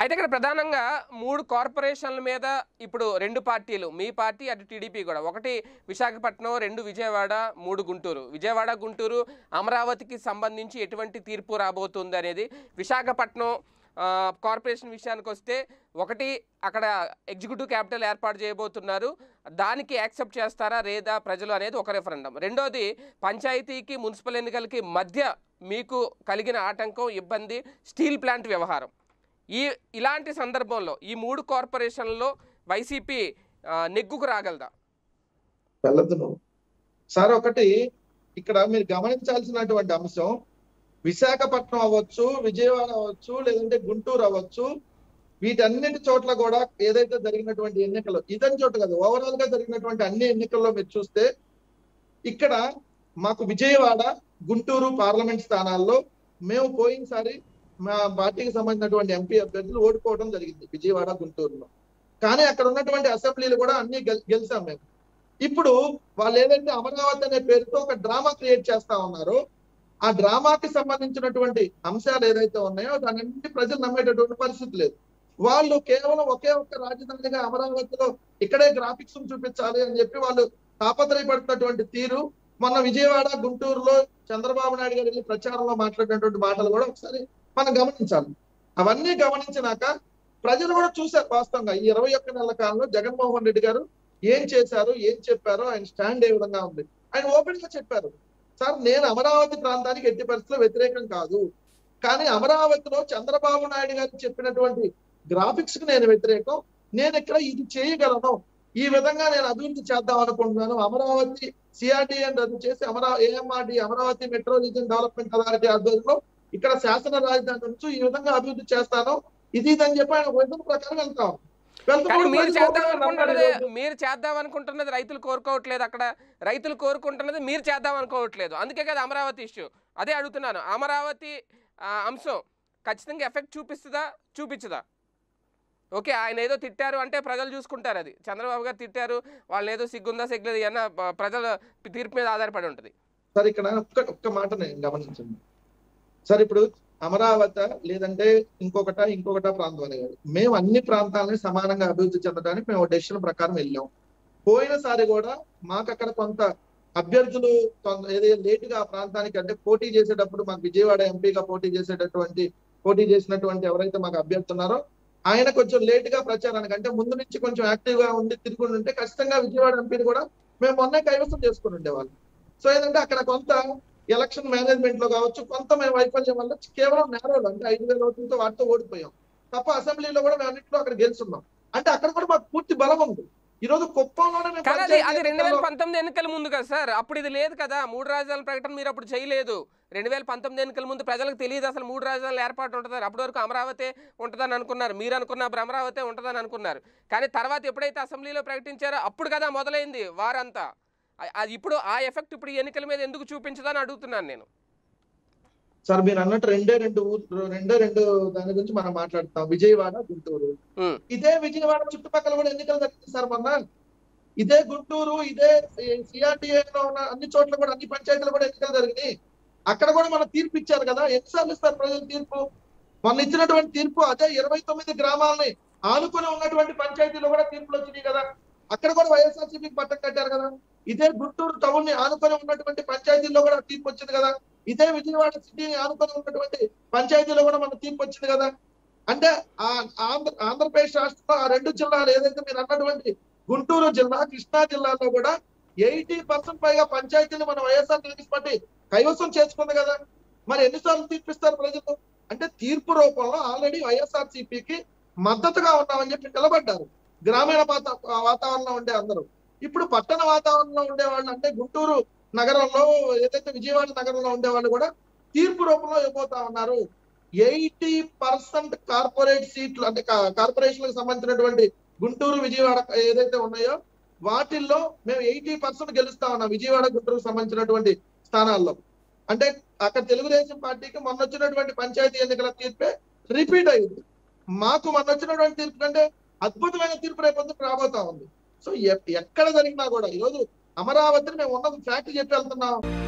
అయితే ఇక్కడ ప్రధానంగా మూడు కార్పొరేషన్ల మీద ఇప్పుడు రెండు పార్టీలు, మీ పార్టీ అటు టీడీపీ కూడా, ఒకటి విశాఖపట్నం, రెండు విజయవాడ, మూడు గుంటూరు. విజయవాడ గుంటూరు అమరావతికి సంబంధించి ఎటువంటి తీర్పు రాబోతుంది అనేది, విశాఖపట్నం కార్పొరేషన్ విషయానికి వస్తే ఒకటి అక్కడ ఎగ్జిక్యూటివ్ క్యాపిటల్ ఏర్పాటు చేయబోతున్నారు, దానికి యాక్సెప్ట్ చేస్తారా లేదా ప్రజలు అనేది ఒక రెఫరెండం. రెండోది పంచాయతీకి మున్సిపల్ ఎన్నికలకి మధ్య మీకు కలిగిన ఆటంకం, ఇబ్బంది స్టీల్ ప్లాంట్ వ్యవహారం. ఇలాంటి సందర్భంలో ఈ మూడు కార్పొరేషన్లలో వైసీపీ నెగ్గుకు రాగలదా? వెళ్ళదు సార్. ఒకటి ఇక్కడ మీరు గమనించాల్సినటువంటి అంశం, విశాఖపట్నం అవ్వచ్చు, విజయవాడ అవ్వచ్చు, లేదంటే గుంటూరు అవ్వచ్చు, వీటన్నిటి చోట్ల కూడా ఏదైతే జరిగినటువంటి ఎన్నికలు, ఇదని చోట కాదు, ఓవరాల్ గా జరిగినటువంటి అన్ని ఎన్నికల్లో మీరు చూస్తే ఇక్కడ మాకు విజయవాడ, గుంటూరు పార్లమెంట్ స్థానాల్లో మేము పోయినసారి మా పార్టీకి సంబంధించినటువంటి ఎంపీ అభ్యర్థులు ఓడిపోవడం జరిగింది విజయవాడ గుంటూరులో. కానీ అక్కడ ఉన్నటువంటి అసెంబ్లీలు కూడా అన్ని గెలిచాం మేము. ఇప్పుడు వాళ్ళు ఏదైతే అమరావతి అనే పేరుతో ఒక డ్రామా క్రియేట్ చేస్తా ఉన్నారో, ఆ డ్రామాకి సంబంధించినటువంటి అంశాలు ఏదైతే ఉన్నాయో దాన్ని ప్రజలు నమ్మేటటువంటి పరిస్థితి లేదు. వాళ్ళు కేవలం ఒకే ఒక్క రాజధానిగా అమరావతిలో ఇక్కడే గ్రాఫిక్స్ చూపించాలి అని చెప్పి వాళ్ళు తాపత్రయపడుతున్నటువంటి తీరు, మొన్న విజయవాడ గుంటూరులో చంద్రబాబు నాయుడు గారి ప్రచారంలో మాట్లాడినటువంటి మాటలు కూడా ఒకసారి మనం గమనించాలి. అవన్నీ గమనించినాక ప్రజలు కూడా చూశారు వాస్తవంగా ఈ 21 నెలల కాలంలో జగన్మోహన్ రెడ్డి గారు ఏం చేశారు, ఏం చెప్పారు, ఆయన స్టాండ్ ఏ విధంగా ఉంది. ఆయన ఓపెన్ గా చెప్పారు, సార్ నేను అమరావతి ప్రాంతానికి ఎట్టి పరిస్థితుల్లో వ్యతిరేకం కాదు, కానీ అమరావతిలో చంద్రబాబు నాయుడు గారు చెప్పినటువంటి గ్రాఫిక్స్ కు నేను వ్యతిరేకం, నేను ఇక్కడ ఇది చేయగలను, ఈ విధంగా నేను అభివృద్ధి చేద్దాం అనుకుంటున్నాను. అమరావతి సిఆర్టీఎ రద్దు చేసి AMRD Amaravati metro region development authority ఆధ్వర్యంలో ఇక్కడ శాసన రాజధాని నుంచి ఈ విధంగా అభివృద్ధి చేస్తాను, ఇది అని చెప్పి ఆయన వైద్యం ప్రకారం వెళ్తాం. మీరు చేద్దాం అనుకుంటున్నది రైతులు కోరుకోవట్లేదు, అక్కడ రైతులు కోరుకుంటున్నది మీరు చేద్దాం అనుకోవట్లేదు, అందుకే కదా అమరావతి ఇష్యూ. అదే అడుగుతున్నాను, అమరావతి అంశం ఖచ్చితంగా ఎఫెక్ట్ చూపిస్తుందా, చూపించదా? ఓకే, ఆయన ఏదో తిట్టారు అంటే ప్రజలు చూసుకుంటారు, అది చంద్రబాబు గారు తిట్టారు వాళ్ళని ఏదో సిగ్గుందా సిగ్గులేదు అన్న ప్రజల తీర్పు మీద ఆధారపడి ఉంటుంది. సార్ ఇక్కడ ఒక్క మాట నేను గమనించండి సార్, ఇప్పుడు అమరావతి లేదంటే ఇంకొకట ప్రాంతం అనే కాదు, మేము అన్ని ప్రాంతాలని సమానంగా అభివృద్ధి చెందడానికి మేము డెసిషన్ ప్రకారం వెళ్ళాం. పోయినసారి కూడా మాకు అక్కడ కొంత అభ్యర్థులు ఏదైనా లేటుగా ఆ ప్రాంతానికి, అంటే పోటీ చేసేటప్పుడు మాకు విజయవాడ ఎంపీగా పోటీ చేసినటువంటి ఎవరైతే మాకు అభ్యర్థున్నారో ఆయన కొంచెం లేటుగా ప్రచారానికి, అంటే ముందు నుంచి కొంచెం యాక్టివ్ గా ఉండి తిరుగుండి ఉంటే ఖచ్చితంగా విజయవాడ ఎంపీని కూడా మేము మొన్న కైవసం చేసుకుని ఉండేవాళ్ళు. సో ఏంటంటే అక్కడ కొంత ఎలక్షన్ మేనేజ్మెంట్ లో కావచ్చు, కొంత మేము వైఫల్యం వల్ల కేవలం నేరాలు, అంటే 5,000 ఓట్లతో వాటితో ఓడిపోయాం తప్ప అసెంబ్లీలో కూడా మేము అన్నింటిలో అక్కడ గెలుచున్నాం. అంటే అక్కడ కూడా మాకు పూర్తి బలం ఉంది. ఈ రోజు కుప్పంలోనే 2019 ఎన్నికల ముందు కదా సార్, అప్పుడు ఇది లేదు కదా, మూడు రాజధానుల ప్రకటన మీరు అప్పుడు చేయలేదు. 2019 ఎన్నికల ముందు ప్రజలకు తెలియదు అసలు మూడు రాజధానులు ఏర్పాటు ఉంటుందని, అప్పటి వరకు అమరావతి ఉంటుందని అనుకున్నారు, మీరు అనుకున్న అమరావతి ఉంటుందని అనుకున్నారు. కానీ తర్వాత ఎప్పుడైతే అసెంబ్లీలో ప్రకటించారో అప్పుడు కదా మొదలైంది వారంతా. అది ఇప్పుడు ఆ ఎఫెక్ట్ ఇప్పుడు ఈ ఎన్నికల మీద ఎందుకు చూపించదని అడుగుతున్నాను నేను. సార్ మీరు అన్నట్టు రెండే రెండు దాని గురించి మనం మాట్లాడుతాం, విజయవాడ గుంటూరు. ఇదే విజయవాడ చుట్టుపక్కల కూడా ఎన్నికలు జరిగింది సార్ మొన్న, ఇదే గుంటూరు, ఇదే సిఆర్టీఏ లో ఉన్న అన్ని చోట్ల కూడా అన్ని పంచాయతీలు కూడా ఎన్నికలు జరిగినాయి. అక్కడ కూడా మనం తీర్పు ఇచ్చారు కదా, ఎన్నిసార్లు ఇస్తారు ప్రజలు తీర్పు? మొన్న ఇచ్చినటువంటి తీర్పు అదే 29 గ్రామాలని ఆనుకుని ఉన్నటువంటి పంచాయతీలు కూడా తీర్పులు వచ్చినాయి కదా, అక్కడ కూడా వైఎస్ఆర్సీపీకి పట్టం కట్టారు కదా. ఇదే గుంటూరు టౌన్ ని ఆనుకొని ఉన్నటువంటి పంచాయతీల్లో కూడా తీర్పు వచ్చింది కదా, ఇదే విజయవాడ సిటీని ఆనుకొని ఉన్నటువంటి పంచాయతీలో కూడా మనకు తీర్పు వచ్చింది కదా. అంటే ఆంధ్రప్రదేశ్ రాష్ట్రంలో ఆ రెండు జిల్లాలు ఏదైతే మీరు అన్నటువంటి గుంటూరు జిల్లా, కృష్ణా జిల్లాలో కూడా 80% పైగా పంచాయతీని మనం వైఎస్ఆర్ కాంగ్రెస్ పార్టీ కైవసం చేసుకుంది కదా. మరి ఎన్నిసార్లు తీర్పిస్తారు ప్రజలు? అంటే తీర్పు రూపంలో ఆల్రెడీ వైఎస్ఆర్సీపీకి మద్దతుగా ఉన్నామని చెప్పి నిలబడ్డారు గ్రామీణ వాతావరణంలో ఉండే అందరూ. ఇప్పుడు పట్టణ వాతావరణంలో ఉండేవాళ్ళు, అంటే గుంటూరు నగరంలో ఏదైతే విజయవాడ నగరంలో ఉండేవాళ్ళు కూడా తీర్పు రూపంలో ఇవ్వబోతా ఉన్నారు. 80% కార్పొరేట్ సీట్లు, అంటే కార్పొరేషన్లకు సంబంధించినటువంటి గుంటూరు విజయవాడ ఏదైతే ఉన్నాయో వాటిల్లో మేము 80% గెలుస్తా ఉన్నాం విజయవాడ గుంటూరుకు సంబంధించినటువంటి స్థానాల్లో. అంటే అక్కడ తెలుగుదేశం పార్టీకి మొన్న వచ్చినటువంటి పంచాయతీ ఎన్నికల తీర్పే రిపీట్ అయింది, మాకు మొన్న వచ్చినటువంటి తీర్పు కంటే అద్భుతమైన తీర్పు రేపొందుకు రాబోతా ఉంది. సో ఎక్కడ జరిగినా కూడా ఈరోజు అమరావతిని మేము ఉన్నది ఫ్యాక్ట్ చెప్పి వెళ్తున్నాం.